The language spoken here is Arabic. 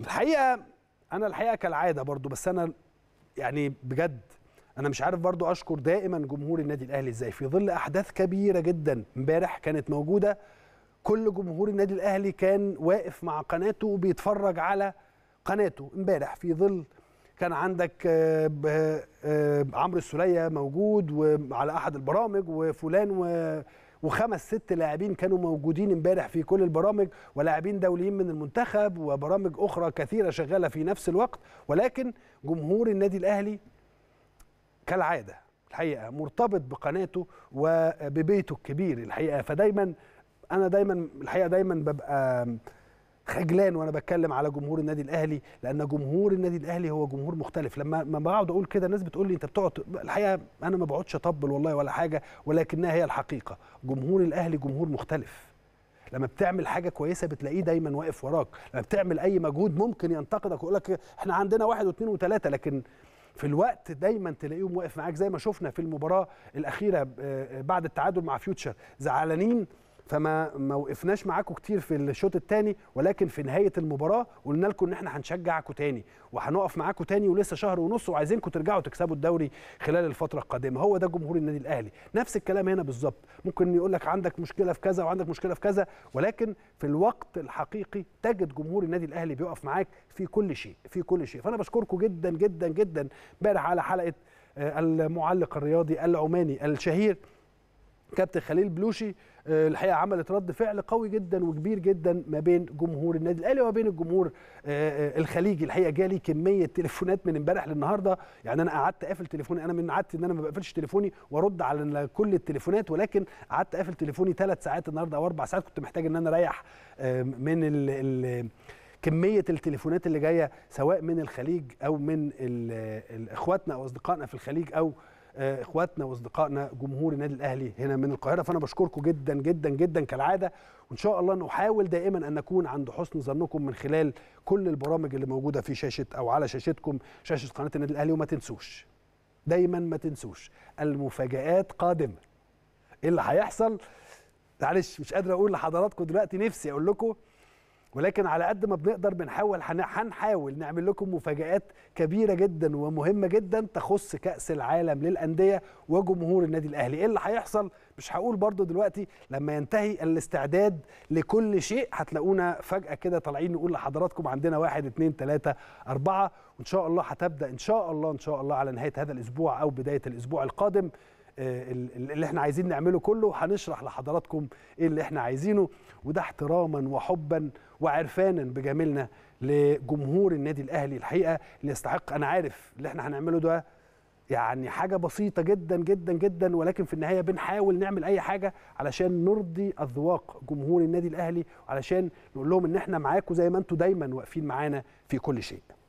الحقيقه انا كالعاده برضو، بس انا يعني بجد انا مش عارف برضو اشكر دائما جمهور النادي الاهلي ازاي في ظل احداث كبيره جدا امبارح كانت موجوده. كل جمهور النادي الاهلي كان واقف مع قناته وبيتفرج على قناته امبارح، في ظل كان عندك عمرو السليه موجود وعلى احد البرامج وفلان وخمس ست لاعبين كانوا موجودين امبارح في كل البرامج، ولاعبين دوليين من المنتخب وبرامج اخرى كثيره شغاله في نفس الوقت. ولكن جمهور النادي الاهلي كالعاده الحقيقه مرتبط بقناته وببيته الكبير الحقيقه، فدايما انا دايما ببقى خجلان وانا بتكلم على جمهور النادي الاهلي، لان جمهور النادي الاهلي هو جمهور مختلف. لما بقعد اقول كده الناس بتقول لي انت بتقعد، الحقيقه انا ما بقعدش اطبل والله ولا حاجه، ولكنها هي الحقيقه. جمهور الاهلي جمهور مختلف، لما بتعمل حاجه كويسه بتلاقيه دايما واقف وراك، لما بتعمل اي مجهود ممكن ينتقدك ويقول لك احنا عندنا واحد واثنين وثلاثه، لكن في الوقت دايما تلاقيهم واقف معاك، زي ما شفنا في المباراه الاخيره بعد التعادل مع فيوتشر. زعلانين فما وقفناش معاكم كتير في الشوط الثاني، ولكن في نهايه المباراه قلنا لكم ان احنا هنشجعكم تاني وهنقف معاكم تاني، ولسه شهر ونص وعايزينكم ترجعوا تكسبوا الدوري خلال الفتره القادمه. هو ده جمهور النادي الاهلي. نفس الكلام هنا بالظبط، ممكن يقول لك عندك مشكله في كذا وعندك مشكله في كذا، ولكن في الوقت الحقيقي تجد جمهور النادي الاهلي بيقف معاك في كل شيء في كل شيء. فانا بشكركم جدا جدا جدا امبارح على حلقه المعلق الرياضي العماني الشهير كابتن خليل بلوشي. الحقيقه عملت رد فعل قوي جدا وكبير جدا ما بين جمهور النادي الاهلي وما بين الجمهور الخليجي. الحقيقه جالي كميه تليفونات من امبارح للنهارده، يعني انا قعدت اقفل تليفوني، انا من عادتي ان انا ما بقفلش تليفوني وارد على كل التليفونات، ولكن قعدت اقفل تليفوني 3 ساعات النهارده او 4 ساعات، كنت محتاج ان انا اريح من كميه التليفونات اللي جايه سواء من الخليج او من اخواتنا او اصدقائنا في الخليج او اخواتنا واصدقائنا جمهور النادي الاهلي هنا من القاهره. فانا بشكركم جدا جدا جدا كالعاده، وان شاء الله نحاول دائما ان نكون عند حسن ظنكم من خلال كل البرامج اللي موجوده في شاشه او على شاشتكم، شاشه قناه النادي الاهلي. وما تنسوش دايما، ما تنسوش المفاجآت قادمه. ايه اللي هيحصل؟ معلش مش قادر اقول لحضراتكم دلوقتي، نفسي اقول لكم، ولكن على قد ما بنقدر بنحاول هنحاول نعمل لكم مفاجآت كبيرة جدا ومهمة جدا تخص كأس العالم للأندية وجمهور النادي الأهلي. ايه اللي هيحصل؟ مش هقول برضو دلوقتي، لما ينتهي الاستعداد لكل شيء هتلاقونا فجأة كده طالعين نقول لحضراتكم عندنا 1 2 3 4، وان شاء الله هتبدأ ان شاء الله على نهاية هذا الأسبوع او بداية الأسبوع القادم. اللي احنا عايزين نعمله كله هنشرح لحضراتكم ايه اللي احنا عايزينه، وده احتراما وحبا وعرفانا بجميلنا لجمهور النادي الاهلي الحقيقه اللي يستحق. انا عارف اللي احنا هنعمله ده يعني حاجه بسيطه جدا جدا جدا، ولكن في النهايه بنحاول نعمل اي حاجه علشان نرضي اذواق جمهور النادي الاهلي، وعلشان نقول لهم ان احنا معاكم زي ما انتم دايما واقفين معانا في كل شيء.